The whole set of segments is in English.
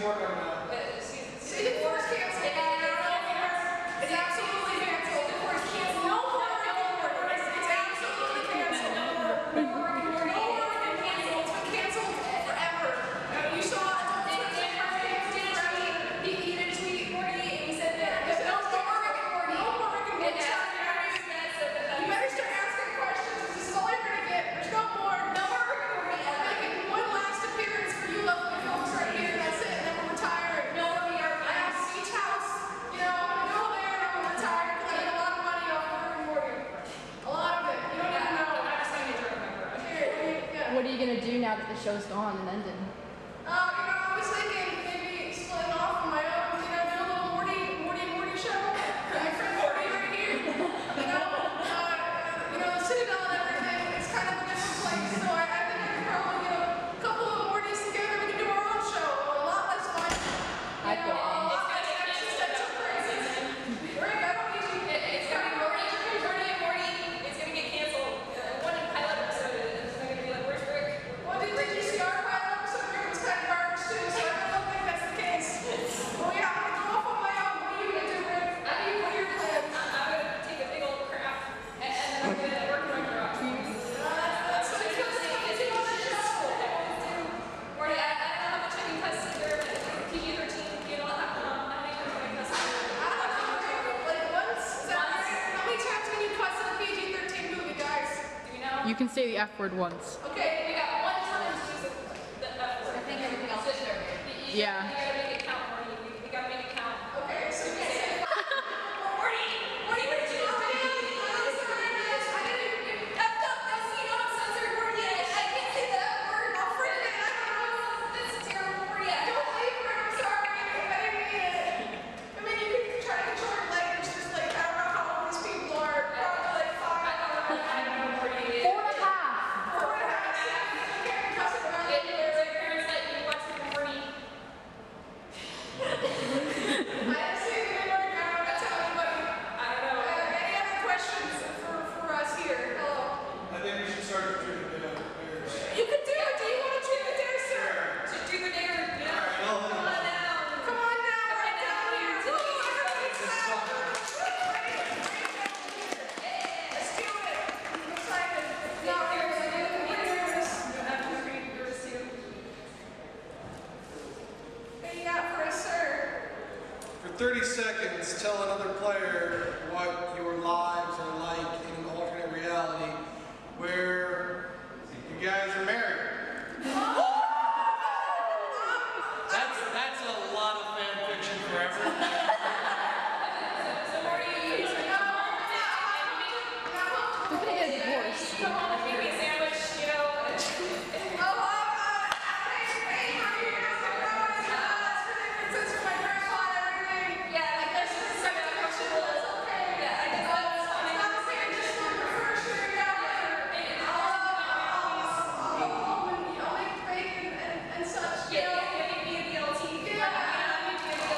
she's working on it. The course canceled. It's absolutely canceled. The course canceled. No more. It's absolutely canceled. No more. No more. No more than canceled. It's been canceled forever. You saw a tweet. He did a tweet, Morty, and he said that there's no more Rick and Morty. No more Rick and Morty. You better start asking questions. This is all you're going to get. There's no more. No more Rick and Morty. I'm making one last appearance for you lovely folks right here. That's it. Then we're retiring. What are you going to do now that the show's gone and ended? I was thinking maybe splitting off on my own, do a little Morty show. My friend Morty right here. Citadel and everything, it's kind of a different place, so I think we could probably get a couple of Mortys together. We can do our own show, a lot less fun. You can say the F word once. Okay, we got one time to use the F word. I think everything else is there. Yeah. You gotta make it count, Morty. We gotta make it count. Okay, so you can say it. Morty! Morty, what did you do? I didn't even F'd up. That's the uncensored word yet. I can't say the F word. I'll print it. I don't know. That's a terrible word yet. Don't leave her. I'm sorry. I didn't mean it. I mean, you can try to control your language. Just like, I don't know how old these people are. Probably like 5. I don't know. Tell another player what your lives are like in an alternate reality where you guys are married. That's a lot of fan fiction forever. Yeah, you can be a DLT. Yeah, I need to be a DLT.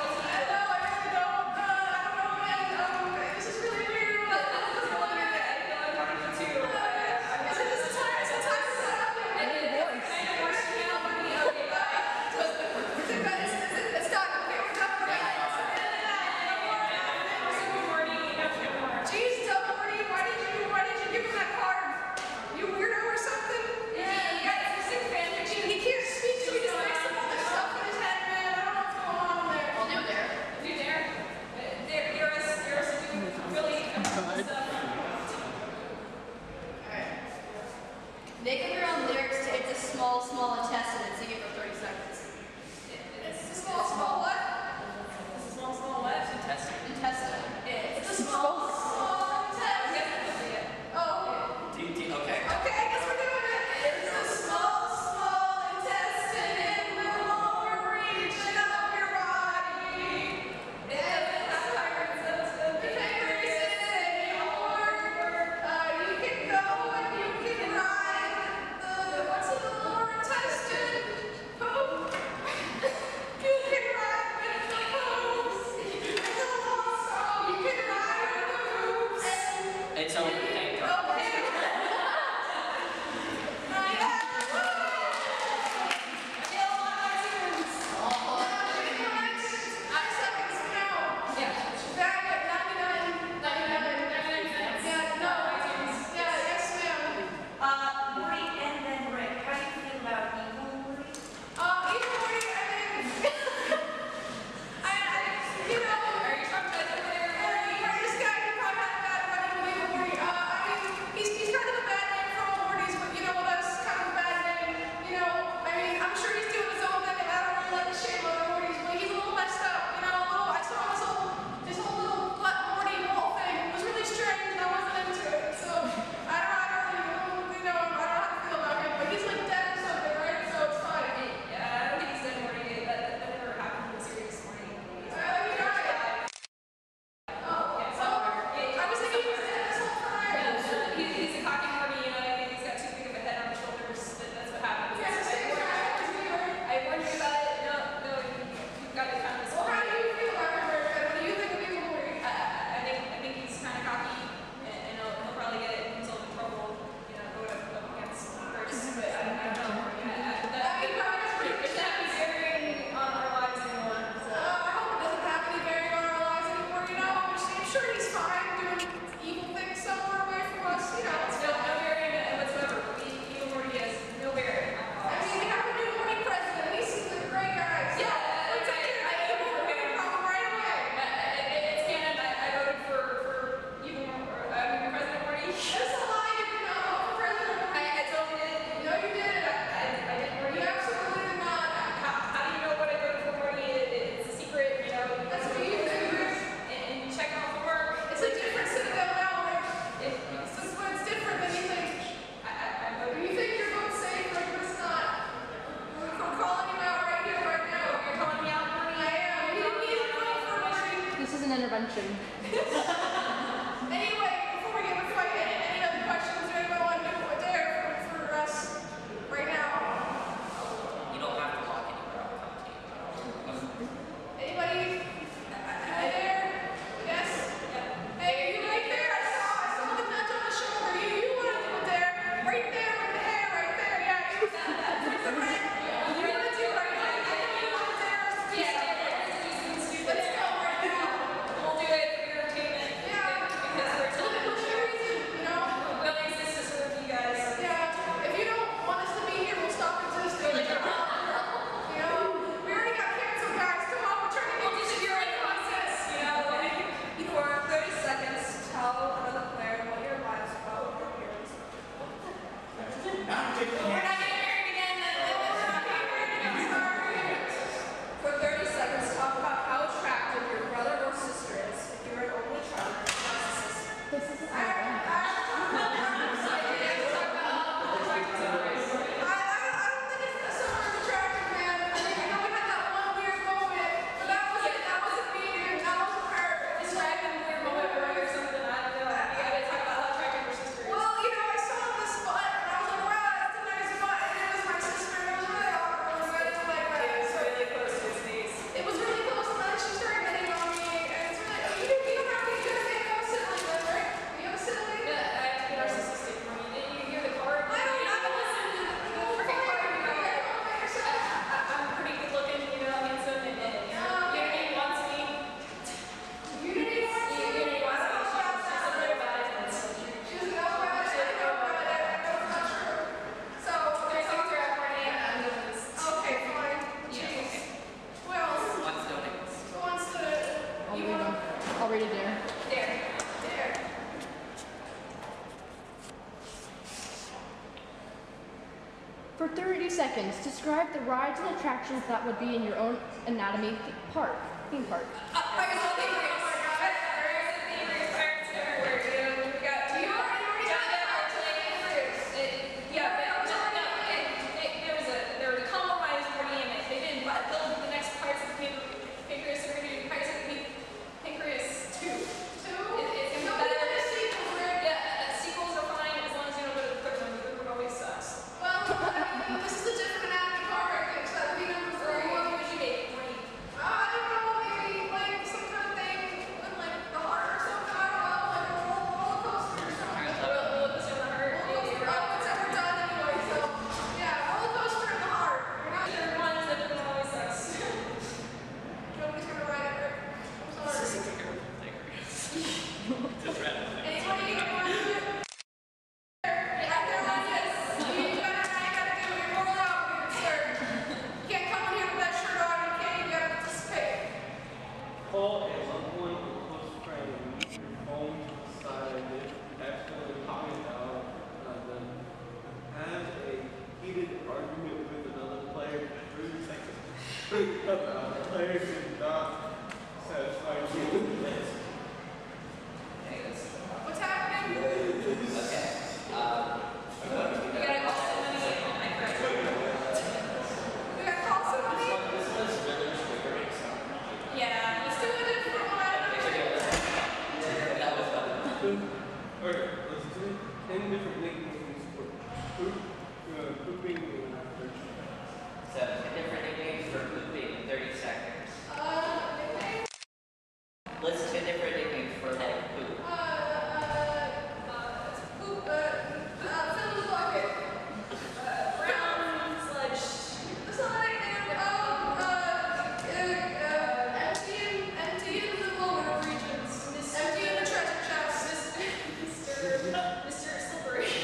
an intervention. Anyway, before I get into any other questions, does anyone want to do a dare for us right now? You don't have to walk anywhere. I'll come to you. Anybody? Dare? Yes? Yeah. Hey, you right there? I saw someone nudge on the shoulder. You want to do a dare? Right there with the hair, right there. Yeah, you said that. You want to do it right now? I know you want to dare us to do something. For 30 seconds, describe the rides and attractions that would be in your own anatomy park, theme park. Mr. Slippery.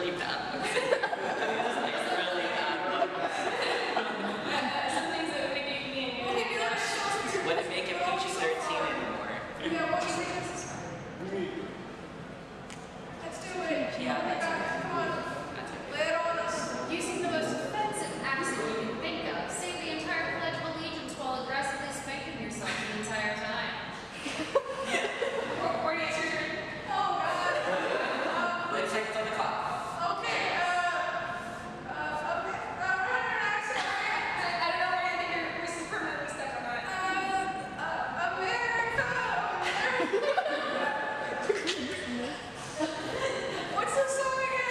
really bad looks. Really bad looks. Some things that would make me wouldn't make it PG-13 anymore. Yeah, what do you think this is? Let's do it. Yeah, that's it. Using the most offensive accent you can think of, say the entire Pledge of Allegiance while aggressively spanking yourself the entire time. Or it's your turn. Oh, God. 9 seconds on the clock. Okay, runner accent. I don't know where you think your voice is permanently stuck on that. America! What's the song again?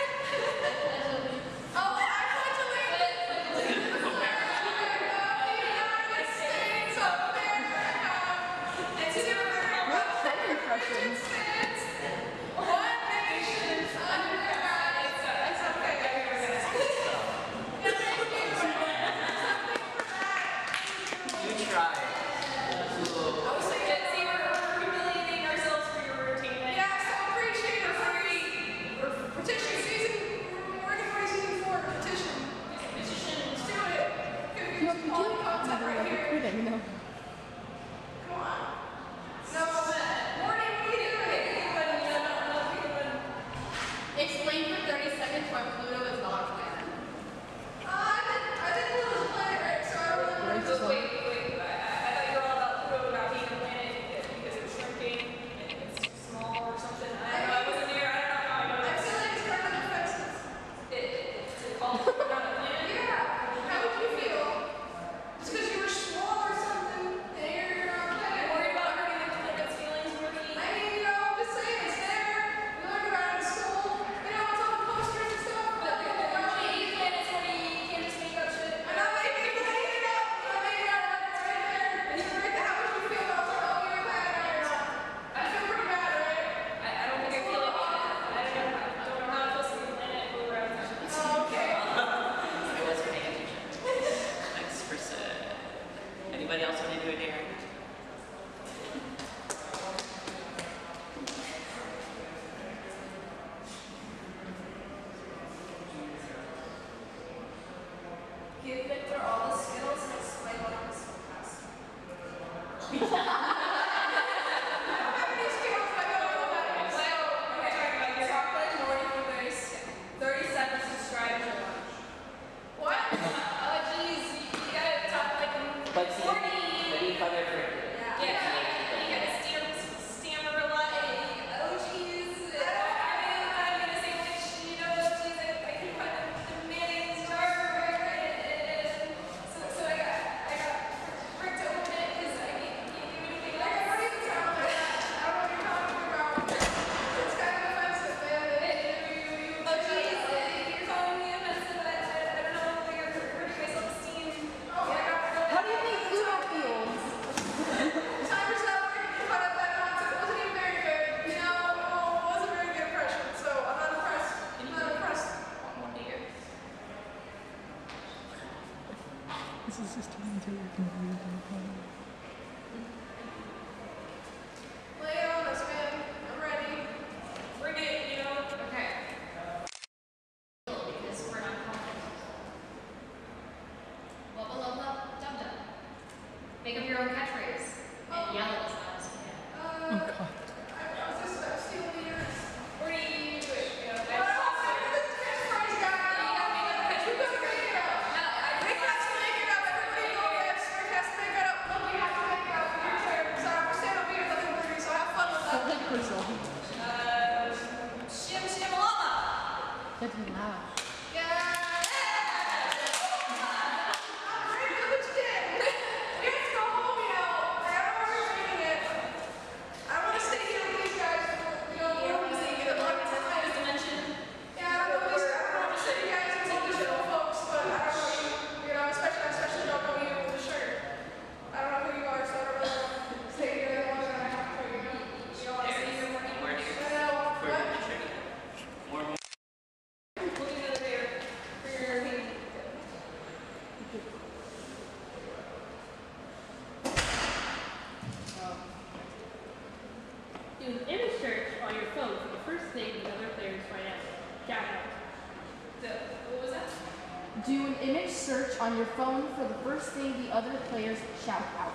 Do an image search on your phone for the first thing the other players shout out.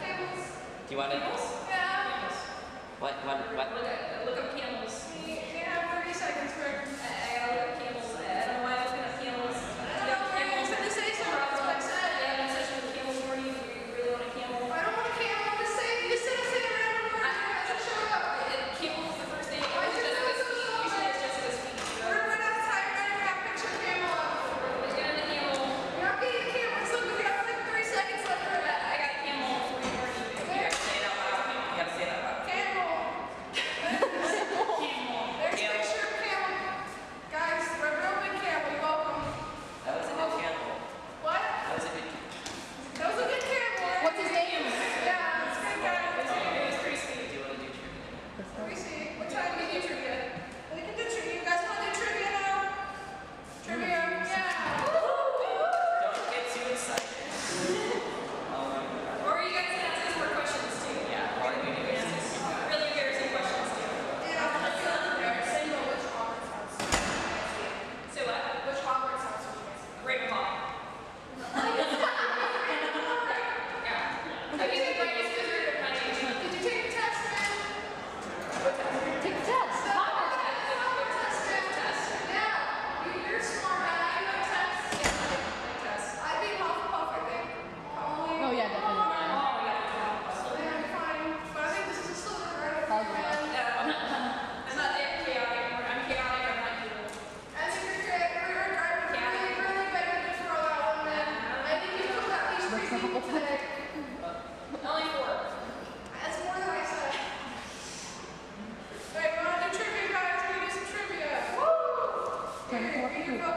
Camels. Do you want camels? Yeah. Camels. What? Look up camels. We have 30 seconds for it. I gotta look up camels. I don't know why I'm looking up camels. I don't know, camels. I'm gonna say something else. I had a session with camels for you. You really want a camel? I don't want a camel. I'm just saying, you said it's in a random word. You guys are showing up. Camels is the first thing. Go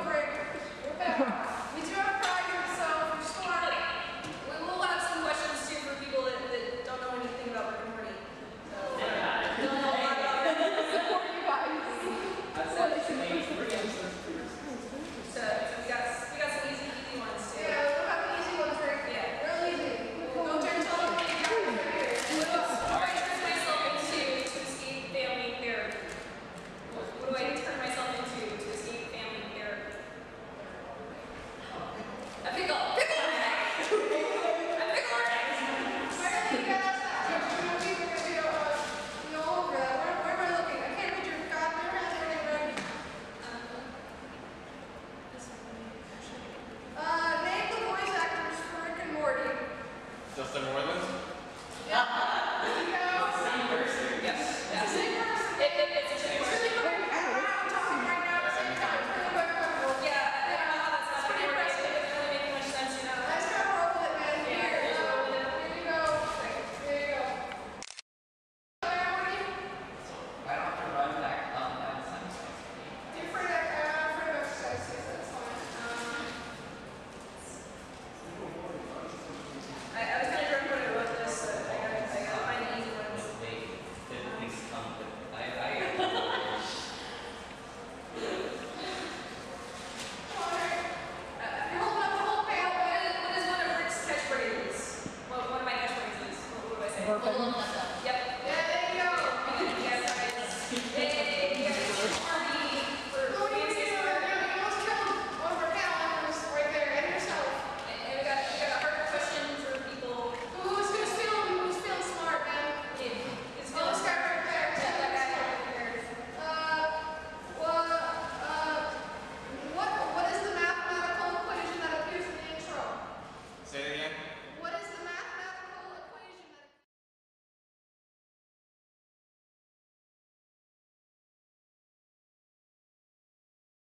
for it. You're back.